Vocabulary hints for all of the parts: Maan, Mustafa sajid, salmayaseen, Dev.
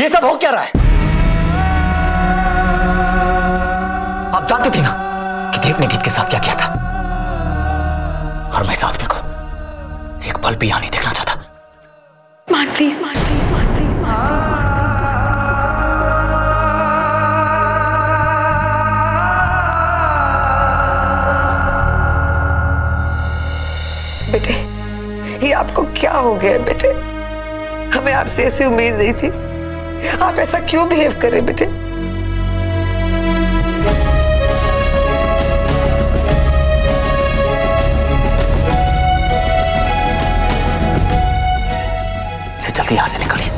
ये सब हो क्या रहा है? आप जानती थी ना कि देव ने गीत के साथ क्या किया था, और मैं साथ में को एक पल भी यहाँ नहीं देखना चाहता। मान प्लीज, मान प्लीज, मान प्लीज। बेटे, ये आपको क्या हो गया बेटे? हमें आपसे ऐसी उम्मीद नहीं थी। आप ऐसा क्यों बिहेव करें बेटे? से जल्दी यहां से निकलिए।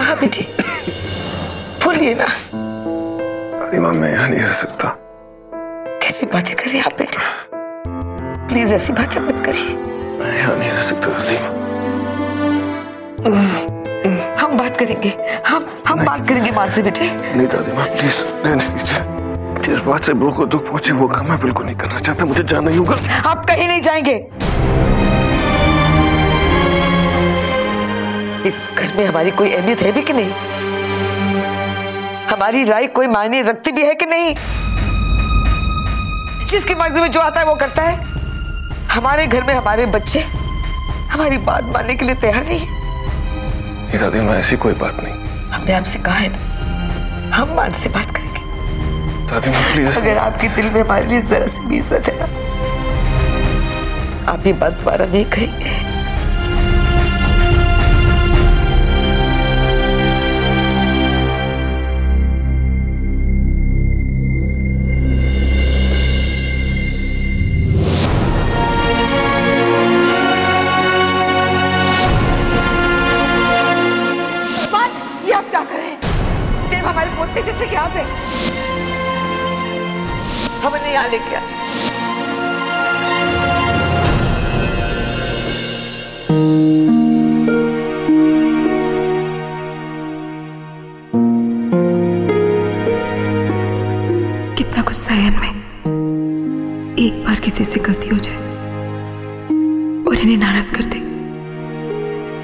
हाँ बेटे, बोलिए ना। दादीमा, मैं यहाँ नहीं रह सकता। कैसी बातें कर रही हैं आप बेटे? प्लीज ऐसी बातें मत करिए। मैं यहाँ नहीं रह सकता दादीमा। हम बात करेंगे, हम बात करेंगे मान से बेटे। नहीं दादीमा, प्लीज रहने दीजिए। जिस बात से ब्रो को दुख पहुंचे वो काम मैं बिल्कुल नहीं करना चाहता। मुझे जाना ही होगा। आप कहीं नहीं जाएंगे। इस घर में हमारी कोई अहमियत है भी कि नहीं? हमारी राय कोई मायने रखती भी है कि नहीं? जिसकी मर्जी में जो आता है वो करता है। हमारे घर में हमारे बच्चे हमारी बात मानने के लिए तैयार नहीं है। दादी माँ, ऐसी कोई बात नहीं। हमने आपसे कहा है ना, हम मान से बात करेंगे। दादी माँ प्लीज, अगर आपके दिल में हमारे लिए जरा सी भी इज्जत है ना, आप ये बात दोबारा नहीं कहेंगे। हमने यहाँ लेके आए। कितना गुस्सा है इनमें। एक बार किसी से गलती हो जाए और इन्हें नाराज कर दे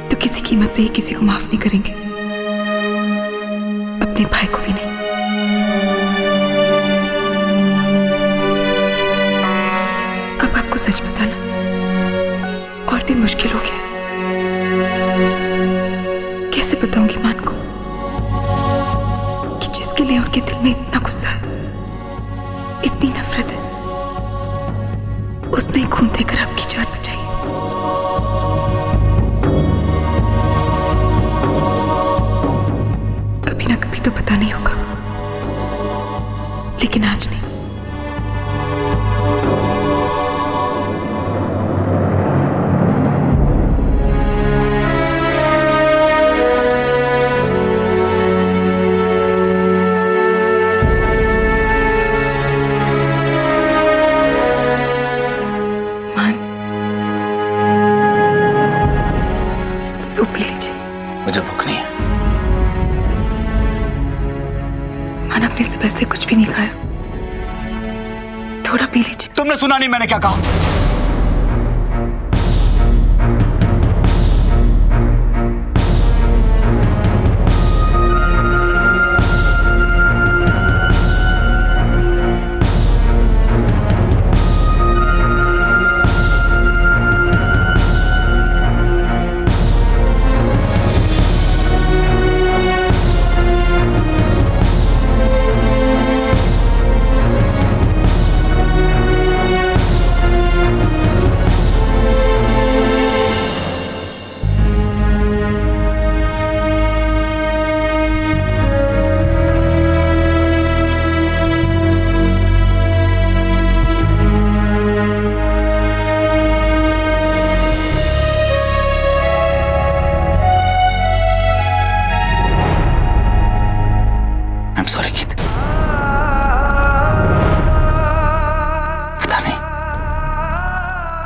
तो किसी कीमत पे ही किसी को माफ नहीं करेंगे, अपने भाई को भी नहीं। सच बताना और भी मुश्किल हो गया। कैसे बताऊंगी मान को कि जिसके लिए उनके दिल में इतना गुस्सा है, इतनी नफरत है, उसने खून देकर आपकी जान बचाई। कभी ना कभी तो पता नहीं होगा, लेकिन आज नहीं। सूप पी लीजिए। मुझे भूख नहीं है। मान, आपने सुबह से कुछ भी नहीं खाया, थोड़ा पी लीजिए। तुमने सुना नहीं मैंने क्या कहा?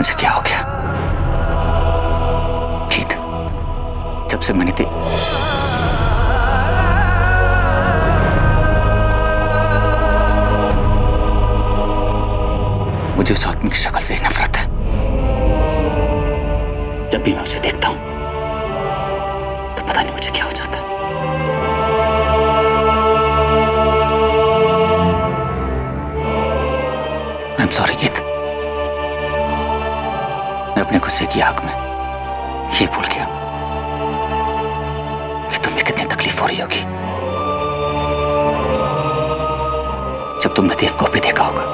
मुझे क्या हो गया? गीत, जब से मैंने मुझे उस आदमी की शक्ल से नफरत है। जब भी मैं उसे देखता हूं तो पता नहीं मुझे क्या हो जाता है। आई एम सॉरी गीत, मैं अपने गुस्से की आग में ये भूल गया कि तुम्हें कितनी तकलीफ हो रही होगी जब तुमने देव को भी देखा होगा।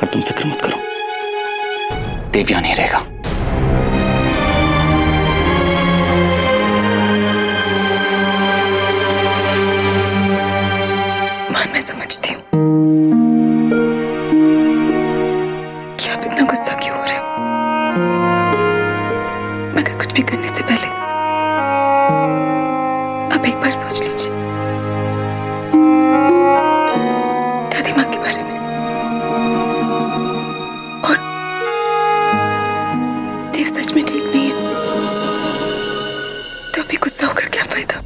पर तुम फिक्र मत करो, देव यहाँ नहीं रहेगा। मान, मैं समझती हूँ कि आप इतना गुस्सा क्यों हो रहे हो, मगर कुछ भी करने से पहले आप एक बार सोच लीजिए दादी माँ के बारे में और देव सच में ठीक नहीं है तो अभी गुस्सा होकर क्या फायदा।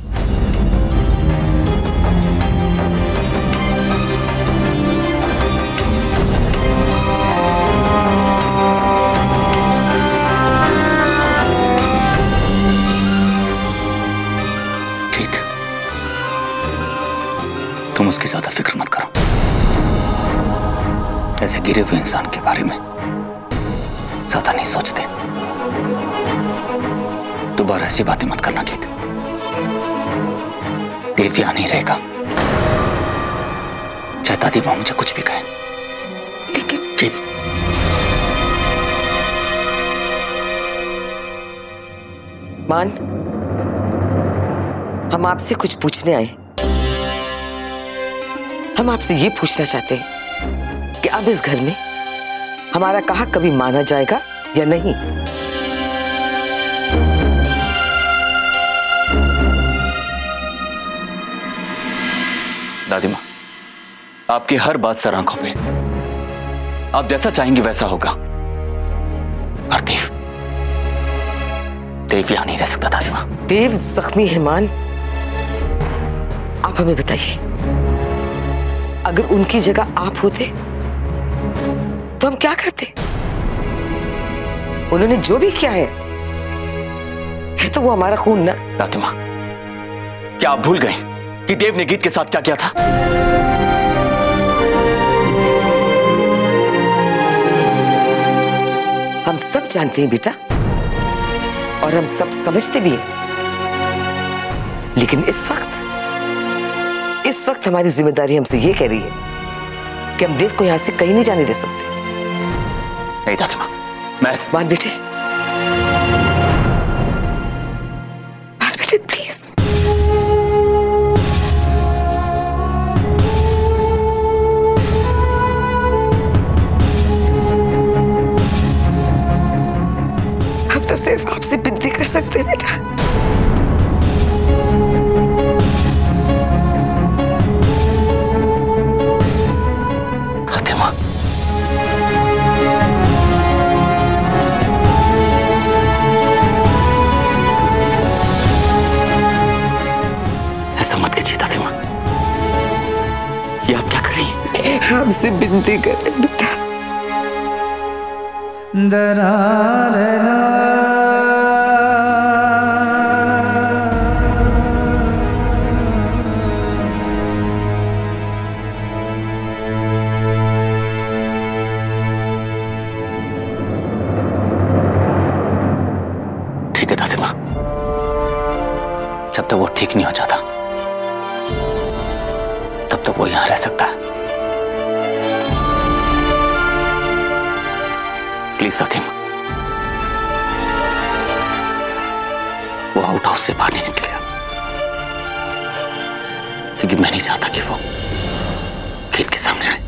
गीत, तुम उसकी ज्यादा फिक्र मत करो। ऐसे गिरे हुए इंसान के बारे में ज्यादा नहीं सोचते। दोबारा ऐसी बातें मत करना गीत, देव यहाँ नहीं रहेगा। चाहे दादी माँ मुझे कुछ भी कहे, लेकिन गीत, मान, हम आपसे कुछ पूछने आए। हम आपसे ये पूछना चाहते हैं कि अब इस घर में हमारा कहा कभी माना जाएगा या नहीं। दादी माँ, आपकी हर बात सर आंखों पे, आप जैसा चाहेंगे वैसा होगा। और देव यहाँ नहीं रह सकता दादी माँ। देव जख्मी है मान, आप हमें बताइए, अगर उनकी जगह आप होते तो हम क्या करते? उन्होंने जो भी किया है तो वो हमारा खून ना। दादी माँ, क्या आप भूल गए कि देव ने गीत के साथ क्या किया था? हम सब जानते हैं बेटा, और हम सब समझते भी हैं, लेकिन इस वक्त हमारी जिम्मेदारी हमसे ये कह रही है कि हम देव को यहां से कहीं नहीं जाने दे सकते। नहीं दादी माँ, मैं मान बेटे, प्लीज हम तो सिर्फ आपसे विनती कर सकते हैं बेटा। हमसे बिनती करें बेटा। ठीक है दादी माँ, जब तक वो ठीक नहीं हो जाता तब तक वो यहाँ रह सकता है। प्लीज दादी माँ, वो आउट हाउस से बाहर नहीं निकलेगा, क्योंकि मैं नहीं चाहता कि वो खेत के सामने आए।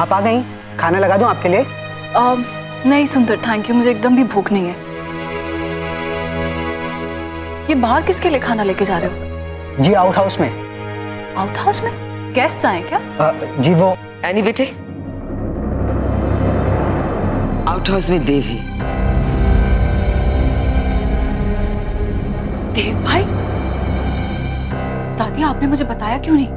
आप आ गई, खाना लगा दूं आपके लिए? नहीं सुंदर, थैंक यू, मुझे एकदम भी भूख नहीं है। ये बाहर किसके लिए खाना लेके जा रहे हो? जी आउट हाउस में। आउट हाउस में गेस्ट आए क्या? जी वो एनी बेटे, आउट हाउस में देव है। देव भाई, दादी आपने मुझे बताया क्यों नहीं?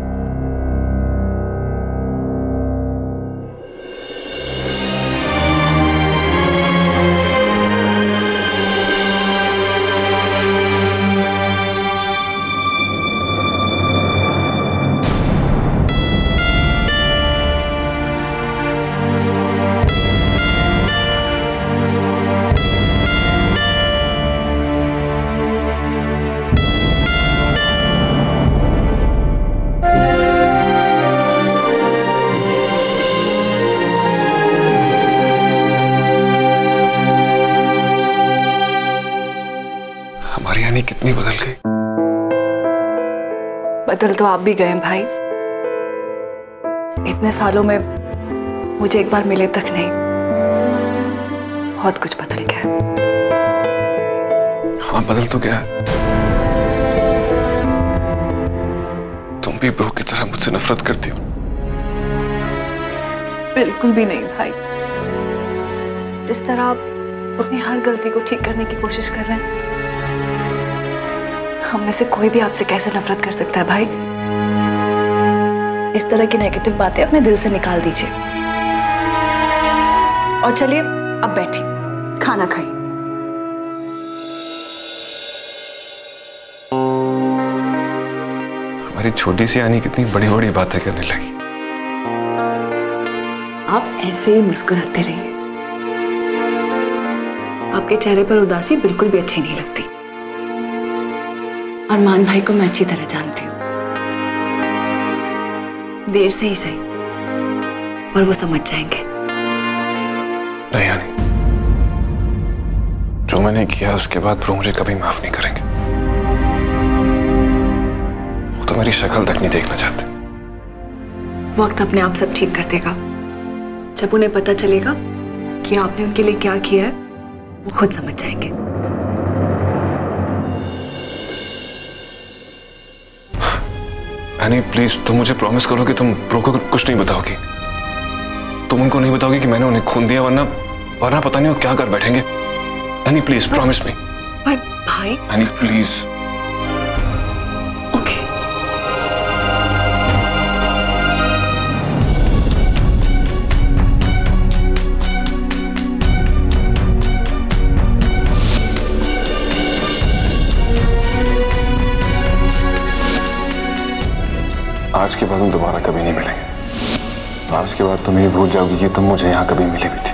कितनी बदल गई। बदल तो आप भी गए भाई, इतने सालों में मुझे एक बार मिले तक नहीं, बहुत कुछ बदल गया है। हाँ बदल तो गया है। तुम भी ब्रो की तरह मुझसे नफरत करती हो। बिल्कुल भी नहीं भाई, जिस तरह आप अपनी हर गलती को ठीक करने की कोशिश कर रहे हैं, हम में से कोई भी आपसे कैसे नफरत कर सकता है भाई। इस तरह की नेगेटिव बातें अपने दिल से निकाल दीजिए और चलिए अब बैठिए, खाना खाइए। हमारी छोटी सी आनी कितनी बड़ी बड़ी बातें करने लगी। आप ऐसे ही मुस्कुराते रहिए, आपके चेहरे पर उदासी बिल्कुल भी अच्छी नहीं लगती। और मान भाई को मैं अच्छी तरह जानती हूँ, देर से ही सही पर वो समझ जाएंगे। नहीं यानी जो मैंने किया उसके बाद वो मुझे कभी माफ नहीं करेंगे। वो तो मेरी शक्ल तक नहीं देखना चाहते। वक्त अपने आप सब ठीक कर देगा। जब उन्हें पता चलेगा कि आपने उनके लिए क्या किया है वो खुद समझ जाएंगे। नहीं प्लीज, तुम मुझे प्रॉमिस करो कि तुम ब्रो को कुछ नहीं बताओगी, तुम उनको नहीं बताओगी कि मैंने उन्हें खून दिया, वरना पता नहीं वो क्या कर बैठेंगे। नहीं प्लीज प्रॉमिस मी। पर भाई नहीं प्लीज। ओके आज के बाद हम दोबारा कभी नहीं मिलेंगे। आज के बाद तुम ये भूल जाओगी कि तुम मुझे यहाँ कभी मिले भी थे।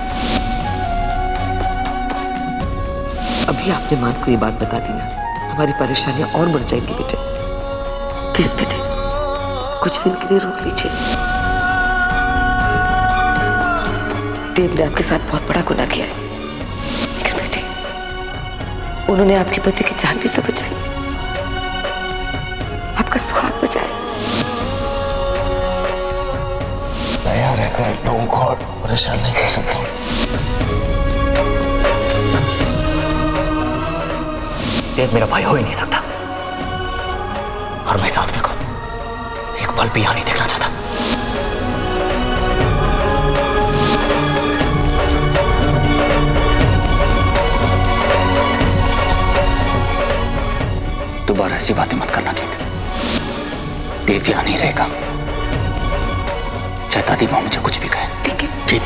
अभी आपने मान को ये बात बता दी ना, हमारी परेशानियां और बढ़ जाएंगी बेटे। प्लीज बेटे कुछ दिन के लिए रोक लीजिए। देव ने आपके साथ बहुत बड़ा गुनाह किया है, लेकिन बेटे उन्होंने आपके पति की जान भी तो बचाई, आपका स्वाद बचाया। लोगों को परेशान नहीं कर सकता हूँ। देव मेरा भाई हो ही नहीं सकता, और मैं साथ में को एक पल भी यहाँ नहीं देखना चाहता। दोबारा ऐसी बातें मत करना देव, देव यहाँ नहीं रहेगा, चाहे दादी माँ मुझे कुछ भी कहे। ठीक है ठीक।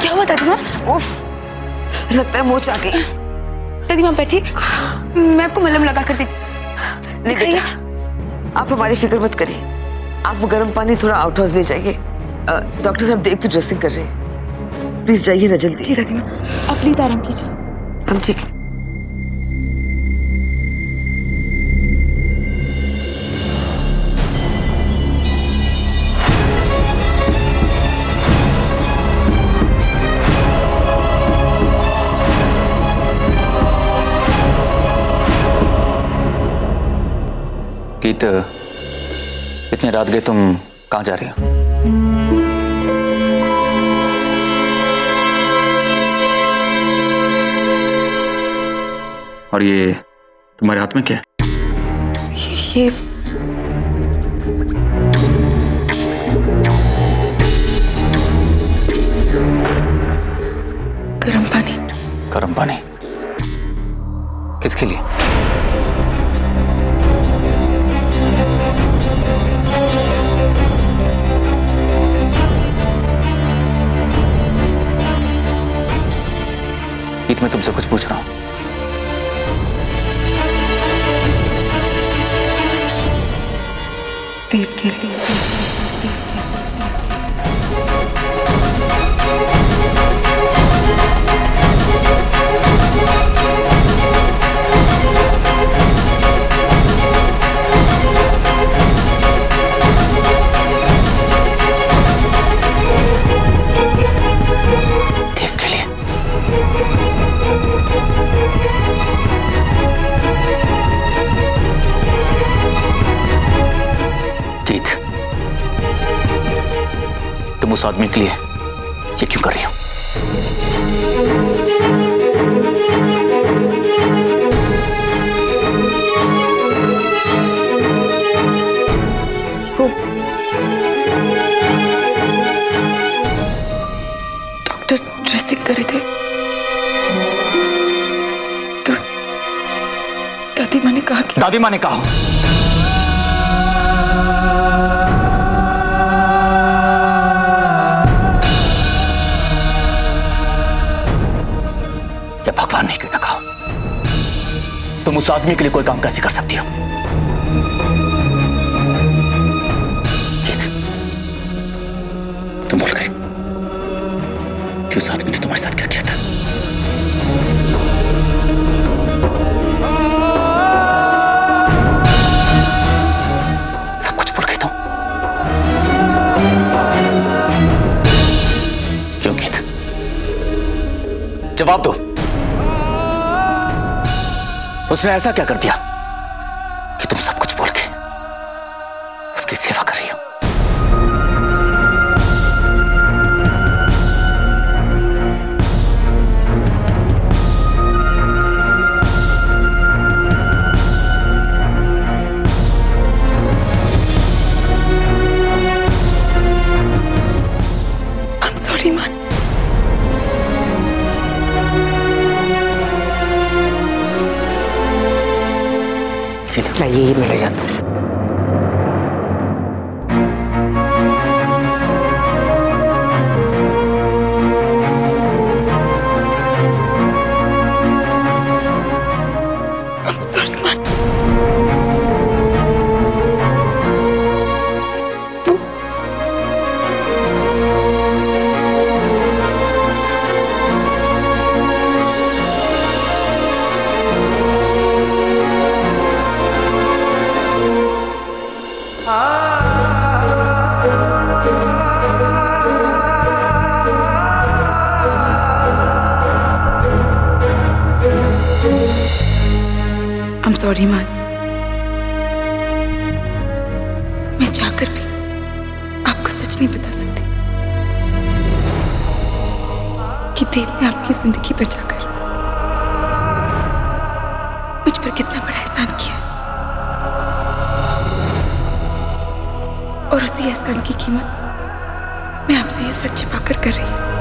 क्या हुआ दादी माँ? उफ, लगता है मोच आ गई। दादी माँ बैठी, मैं आपको मलहम लगा कर देती। नहीं बेटा आप हमारी फिक्र मत करिए, आप वो गर्म पानी थोड़ा आउट हाउस ले जाइए, डॉक्टर साहब देव की ड्रेसिंग कर रहे हैं। प्लीज जाइए ना जल्दी। दादी माँ आप प्लीज आराम कीजिए। हम ठीक है। अमित, इतने रात गए तुम कहाँ जा रहे हो? और ये तुम्हारे हाथ में क्या है? ये गरम पानी। गरम पानी किसके लिए? ईद में तुमसे कुछ पूछ रहा हूं। देव के लिए। तुम उस आदमी के लिए ये क्यों कर रही हो? डॉक्टर ड्रेसिंग करे थे तो दादी माँ ने कहा कि दादी माँ ने कहा नहीं क्यों ना कहा। तुम उस आदमी के लिए कोई काम कैसे कर सकती हो? तुम भूल गए कि उस आदमी ने तुम्हारे साथ क्या किया था। सब कुछ भूल गए तुम। क्यों गीत? जवाब दो। उसने ऐसा क्या कर दिया कि तुम सब कुछ भूल के उसकी सेवा कर रही हो? आई एम सॉरी मान। यही मिल जाता हूँ। I'm sorry मान। I'm sorry मान, मैं चाहकर भी आपको सच नहीं बता सकती कि देव ने आपकी जिंदगी बचाकर मुझ पर कितना बड़ा एहसान किया और उसी एहसान की कीमत मैं आपसे यह सच छिपाकर कर रही हूं।